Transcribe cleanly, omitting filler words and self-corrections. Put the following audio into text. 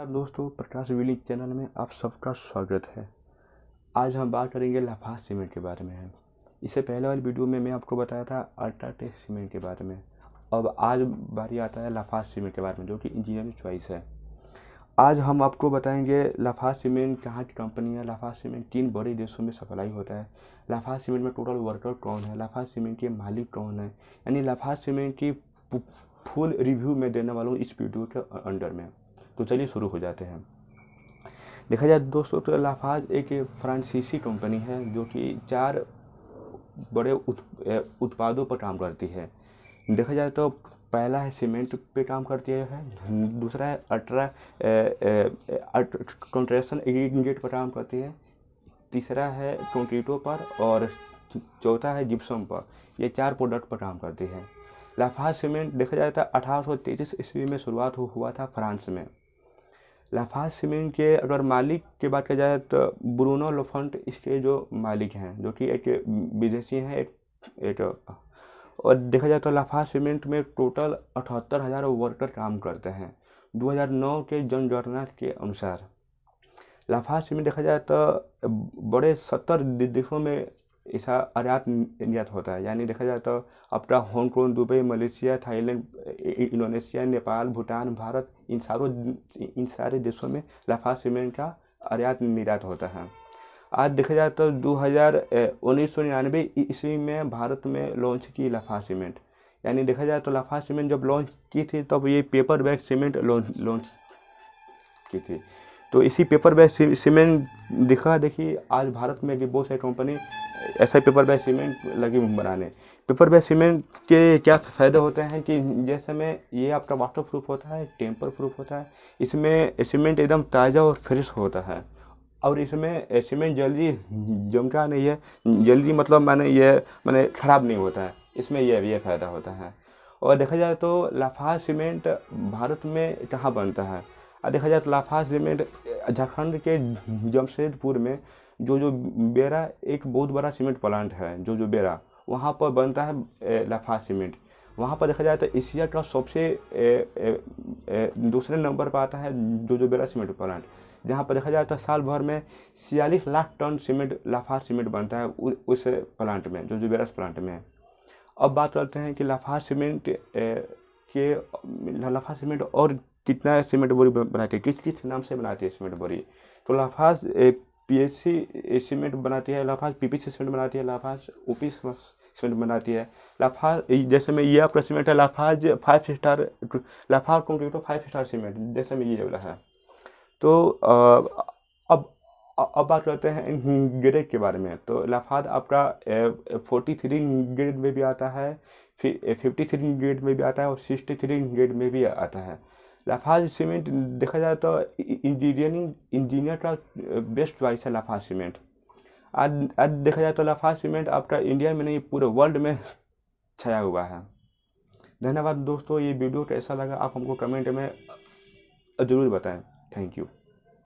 नमस्कार दोस्तों, प्रकाश Willie channel में आप सबका स्वागत है। आज हम बात करेंगे लाफार्ज सीमेंट के बारे में। इससे पहले वाली वीडियो में मैं आपको बताया था अल्ट्राटेक सीमेंट के बारे में। अब आज बारी आता है लाफार्ज सीमेंट के बारे में, जो कि इंजीनियरिंग चॉइस है। आज हम आपको बताएंगे लाफार्ज सीमेंट कहाँ की कंपनी है, लाफार्ज सीमेंट 3 बड़े देशों में सप्लाई होता है, लाफार्ज सीमेंट में टोटल वर्कर कौन है, लाफार्ज सीमेंट के मालिक कौन है, यानी लाफार्ज सीमेंट की फुल रिव्यू में देने वाला हूँ इस वीडियो के अंडर में। तो चलिए शुरू हो जाते हैं। देखा जाए दोस्तों तो लाफार्ज एक फ्रांसीसी कंपनी है जो कि 4 बड़े उत्पादों पर काम करती है। देखा जाए तो पहला है सीमेंट पे काम करती है, दूसरा है कंट्रेक्शन यूनिट पर काम करती है, तीसरा है कंक्रीटों पर और चौथा है जिप्सम पर। ये 4 प्रोडक्ट पर काम करती है। लाफार्ज सीमेंट देखा जाए तो 1833 ईस्वी में शुरुआत हुआ था फ्रांस में। लाफार्ज सीमेंट के अगर मालिक की बात की जाए तो ब्रूनो लोफोंट इसके जो मालिक हैं, जो कि एक विदेशी हैं और देखा जाए तो लाफार्ज सीमेंट में टोटल 78,000 वर्कर काम करते हैं 2009 के जनगणना के अनुसार। लाफार्ज सीमेंट देखा जाए तो बड़े 70 देशों में इसका आयात निर्यात होता है। यानी देखा जाए तो अपना Hong Kong, Dubai, Malaysia, Thailand, Indonesia, Nepal, Bhutan, Bharat, इन सारे देशों में लाफार्ज सीमेंट का आयात निर्यात होता है। आज देखा जाए तो 1999 ईस्वी में भारत में लॉन्च की लाफार्ज सीमेंट। यानी देखा जाए तो लाफार्ज सीमेंट जब लॉन्च की थी तब ये पेपर बैग सीमेंट लॉन्च की थी। तो इसी पेपर बैग सीमेंट देखिए आज भारत में भी बहुत सारी कंपनी ऐसा पेपर बैग सीमेंट लगी बनाने। पेपर बैग सीमेंट के क्या फ़ायदे होते हैं कि जैसे में ये आपका वाटर प्रूफ होता है, टेम्पर प्रूफ होता है, इसमें सीमेंट एकदम ताज़ा और फ्रेश होता है और इसमें सीमेंट जल्दी जमता नहीं है, जल्दी मतलब मैंने ख़राब नहीं होता है। इसमें यह फ़ायदा होता है। और देखा जाए तो लाफार्ज सीमेंट भारत में कहाँ बनता है? देखा जाए तो लाफार्ज सीमेंट झारखंड के जमशेदपुर में जोजोबेरा एक बहुत बड़ा सीमेंट प्लांट है, जोजोबेरा, वहाँ पर बनता है लाफार्ज सीमेंट। वहाँ पर देखा जाए तो एशिया का सबसे दूसरे नंबर पर आता है जोजोबेरा सीमेंट प्लांट, जहाँ पर देखा जाए तो साल भर में 46 lakh ton cement Lafarge cement बनता है उस प्लांट में, जोजोबेरा प्लांट में। अब बात करते हैं कि लाफार्ज सीमेंट और कितना सीमेंट बोरी बनाती है, किस नाम से बनाती है सीमेंट बोरी। तो लाफार्ज पीएससी सीमेंट बनाती है, लाफार्ज पीपीसी सीमेंट बनाती है, लाफार्ज ओपी सीमेंट बनाती है, लाफार्ज जैसे में ये आपका सीमेंट है, Lafarge 5 star, Lafarge Concreto 5 star cement जैसे में ये वाला है। तो अब बात करते हैं ग्रेड के बारे में। तो लाफार्ज आपका 43 ग्रेड में भी आता है, 53 ग्रेड में भी आता है और 63 ग्रेड में भी आता है। लाफार्ज सीमेंट देखा जाए तो इंजीनियर का बेस्ट चॉइस है लाफार्ज सीमेंट। आज देखा जाए तो लाफार्ज सीमेंट आपका इंडिया में नहीं पूरे वर्ल्ड में छाया हुआ है। धन्यवाद दोस्तों, ये वीडियो कैसा लगा आप हमको कमेंट में ज़रूर बताएं। Thank you.